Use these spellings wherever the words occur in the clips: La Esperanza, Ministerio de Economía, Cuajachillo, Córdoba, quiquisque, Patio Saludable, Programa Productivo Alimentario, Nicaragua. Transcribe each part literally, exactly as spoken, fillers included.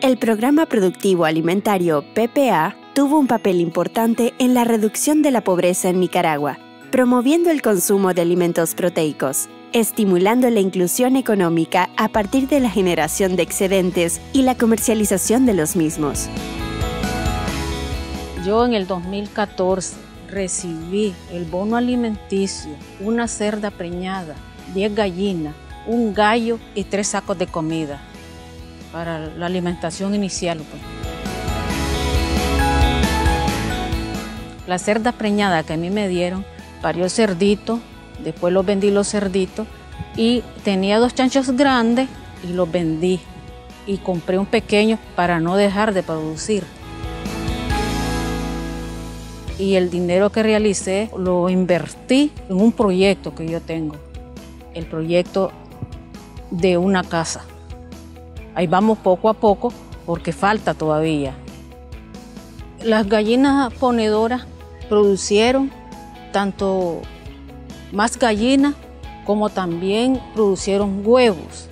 El Programa Productivo Alimentario, P P A, tuvo un papel importante en la reducción de la pobreza en Nicaragua, promoviendo el consumo de alimentos proteicos, estimulando la inclusión económica a partir de la generación de excedentes y la comercialización de los mismos. Yo en el dos mil catorce recibí el bono alimenticio, una cerda preñada, diez gallinas, un gallo y tres sacos de comida para la alimentación inicial. Pues. La cerda preñada que a mí me dieron, parió cerdito, después los vendí los cerditos y tenía dos chanchos grandes y los vendí. Y compré un pequeño para no dejar de producir. Y el dinero que realicé lo invertí en un proyecto que yo tengo, el proyecto de una casa. Ahí vamos poco a poco porque falta todavía. Las gallinas ponedoras producieron tanto más gallinas como también producieron huevos.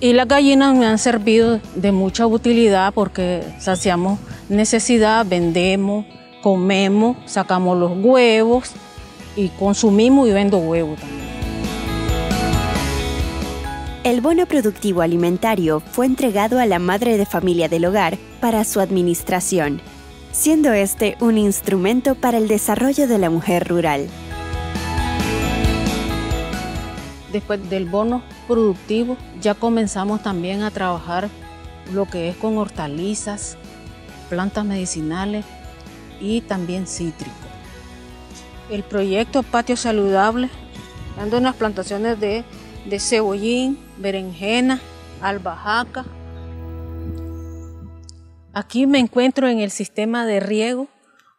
Y las gallinas me han servido de mucha utilidad porque saciamos necesidad, vendemos, comemos, sacamos los huevos y consumimos y vendo huevos también. El bono productivo alimentario fue entregado a la madre de familia del hogar para su administración, siendo este un instrumento para el desarrollo de la mujer rural. Después del bono productivo ya comenzamos también a trabajar lo que es con hortalizas, plantas medicinales y también cítricos. El proyecto Patio Saludable, dando unas plantaciones de de cebollín, berenjena, albahaca. Aquí me encuentro en el sistema de riego,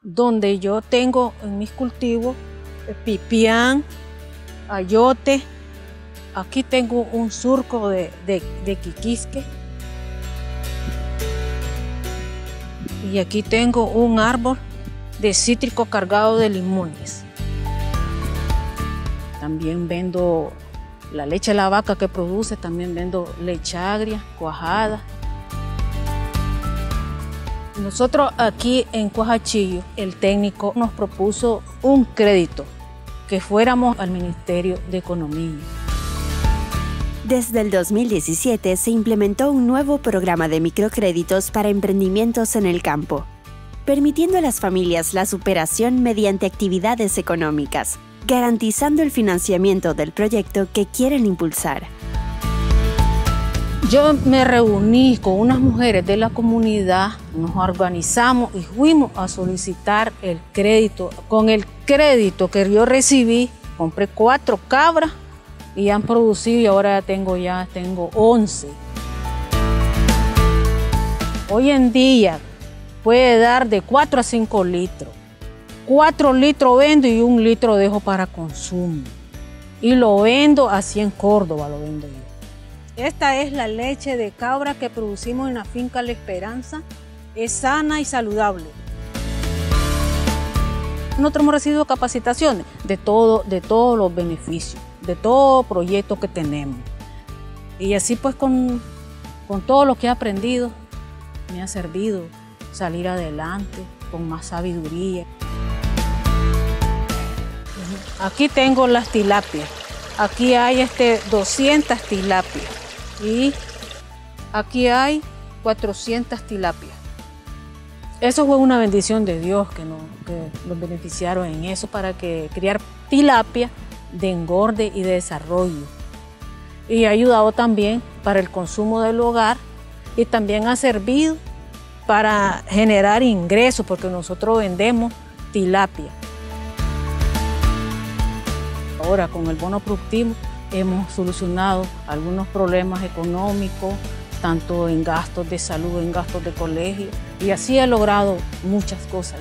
donde yo tengo en mis cultivos pipián, ayote. Aquí tengo un surco de, de, de quiquisque. Y aquí tengo un árbol de cítrico cargado de limones. También vendo la leche de la vaca que produce, también vendo leche agria, cuajada. Nosotros aquí en Cuajachillo, el técnico nos propuso un crédito, que fuéramos al Ministerio de Economía. Desde el dos mil diecisiete se implementó un nuevo programa de microcréditos para emprendimientos en el campo, permitiendo a las familias la superación mediante actividades económicas, garantizando el financiamiento del proyecto que quieren impulsar. Yo me reuní con unas mujeres de la comunidad, nos organizamos y fuimos a solicitar el crédito. Con el crédito que yo recibí, compré cuatro cabras y han producido y ahora tengo ya tengo once. Hoy en día puede dar de cuatro a cinco litros. Cuatro litros vendo y un litro dejo para consumo. Y lo vendo así en Córdoba, lo vendo yo. Esta es la leche de cabra que producimos en la finca La Esperanza. Es sana y saludable. Nosotros hemos recibido capacitaciones de, todo, de todos los beneficios, de todo proyecto que tenemos. Y así pues con, con todo lo que he aprendido, me ha servido salir adelante con más sabiduría. Aquí tengo las tilapias, aquí hay este doscientas tilapias y aquí hay cuatrocientas tilapias. Eso fue una bendición de Dios que nos, que nos beneficiaron en eso para que criar tilapia de engorde y de desarrollo. Y ha ayudado también para el consumo del hogar y también ha servido para generar ingresos porque nosotros vendemos tilapia. Ahora con el bono productivo hemos solucionado algunos problemas económicos, tanto en gastos de salud, en gastos de colegio, y así he logrado muchas cosas.